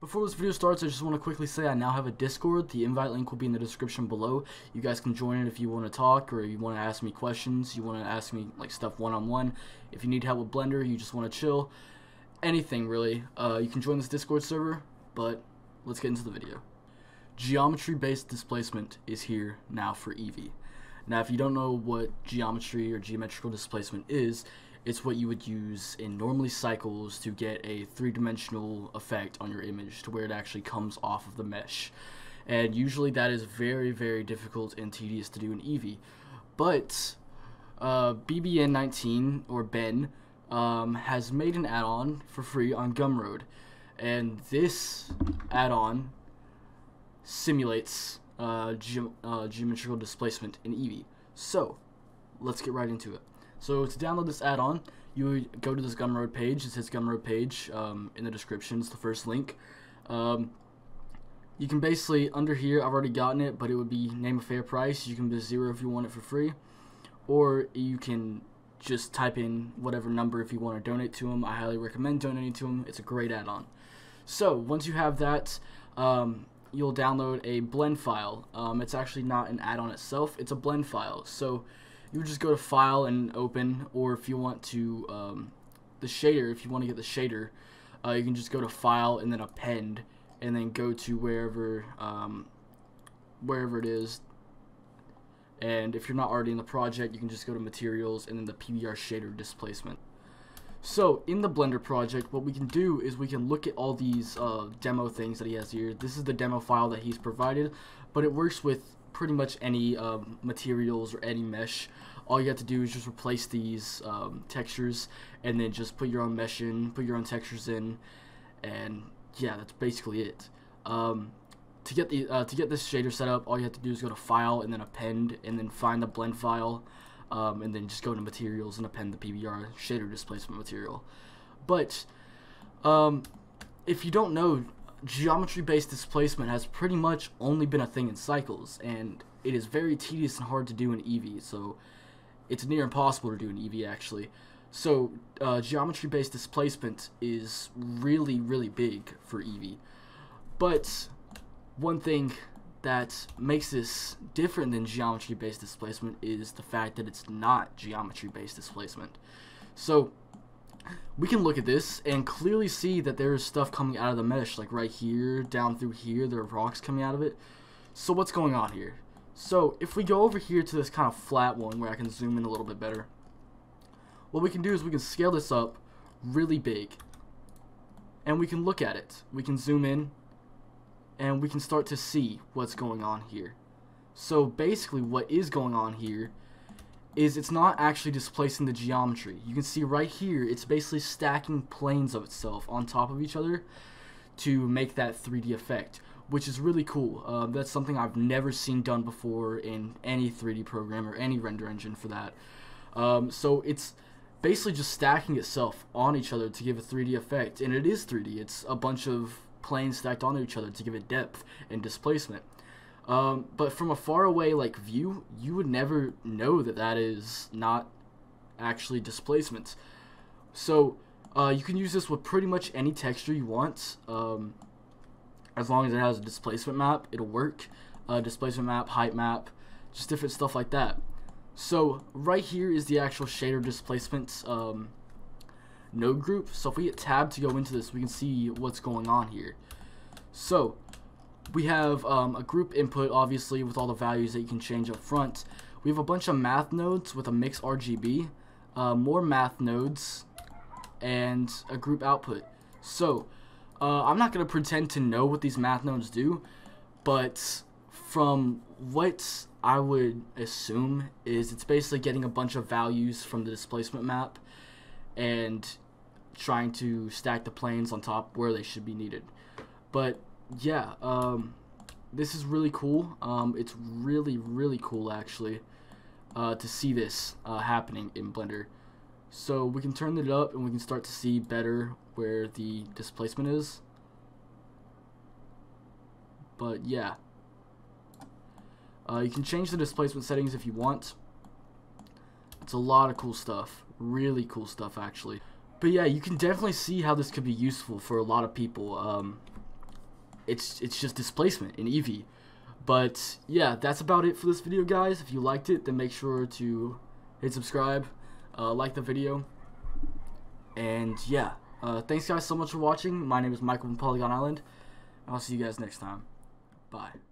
Before this video starts, I just want to quickly say I now have a Discord. The invite link will be in the description below. You guys can join it if you want to talk, or you want to ask me questions, you want to ask me like stuff one-on-one. If you need help with Blender, you just want to chill, anything really, you can join this Discord server. But let's get into the video. Geometry-based displacement is here now for Eevee. Now, if you don't know what geometry or geometrical displacement is, it's what you would use in normally Cycles to get a three-dimensional effect on your image to where it actually comes off of the mesh. And usually that is very, very difficult and tedious to do in Eevee. But BBN19, or Ben, has made an add-on for free on Gumroad. And this add-on simulates geometrical displacement in Eevee. So let's get right into it. So to download this add-on, you would go to this Gumroad page. It says Gumroad page in the description. It's the first link. You can basically, under here, I've already gotten it, but it would be name a fair price. You can just zero if you want it for free, or you can just type in whatever number if you want to donate to them. I highly recommend donating to them. It's a great add-on. So once you have that, you'll download a blend file. It's actually not an add-on itself. It's a blend file. So you just go to file and open, or if you want to the shader, if you want to get the shader, you can just go to file and then append, and then go to wherever wherever it is. And if you're not already in the project, you can just go to materials and then the PBR shader displacement. So in the Blender project, what we can do is we can look at all these demo things that he has here. This is the demo file that he's provided, but it works with pretty much any materials or any mesh. All you have to do is just replace these textures, and then just put your own mesh in, put your own textures in, and yeah, that's basically it. To get this shader set up, all you have to do is go to file and then append, and then find the blend file, and then just go to materials and append the PBR shader displacement material. But if you don't know, geometry-based displacement has pretty much only been a thing in Cycles, and it is very tedious and hard to do in Eevee. So it's near impossible to do in Eevee, actually. So geometry-based displacement is really, really big for Eevee. But one thing that makes this different than geometry-based displacement is the fact that it's not geometry-based displacement. So we can look at this and clearly see that there is stuff coming out of the mesh, like right here, down through here, there are rocks coming out of it. So what's going on here? So if we go over here to this kind of flat one where I can zoom in a little bit better, what we can do is we can scale this up really big, and we can look at it. We can zoom in, and we can start to see what's going on here. So basically what is going on here is it's not actually displacing the geometry. You can see right here, it's basically stacking planes of itself on top of each other to make that 3D effect, which is really cool. That's something I've never seen done before in any 3D program or any render engine for that. So it's basically just stacking itself on each other to give a 3D effect, and it is 3D. It's a bunch of planes stacked onto each other to give it depth and displacement. But from a far away like view, you would never know that that is not actually displacement. So you can use this with pretty much any texture you want, as long as it has a displacement map, it'll work. Displacement map, height map, just different stuff like that. So right here is the actual shader displacement node group. So if we hit tab to go into this, we can see what's going on here. So we have a group input, obviously, with all the values that you can change up front. We have a bunch of math nodes with a mix RGB, more math nodes, and a group output. So I'm not going to pretend to know what these math nodes do, but from what I would assume is it's basically getting a bunch of values from the displacement map and trying to stack the planes on top where they should be needed. But yeah, this is really cool. It's really, really cool, actually, to see this happening in Blender. So we can turn it up, and we can start to see better where the displacement is. But yeah, you can change the displacement settings if you want. It's a lot of cool stuff, really cool stuff, actually. But yeah, you can definitely see how this could be useful for a lot of people. it's just displacement in Eevee. But yeah, that's about it for this video, guys. If you liked it, then make sure to hit subscribe, like the video, and yeah, thanks guys so much for watching. My name is Michael from Polygon Island, and I'll see you guys next time. Bye.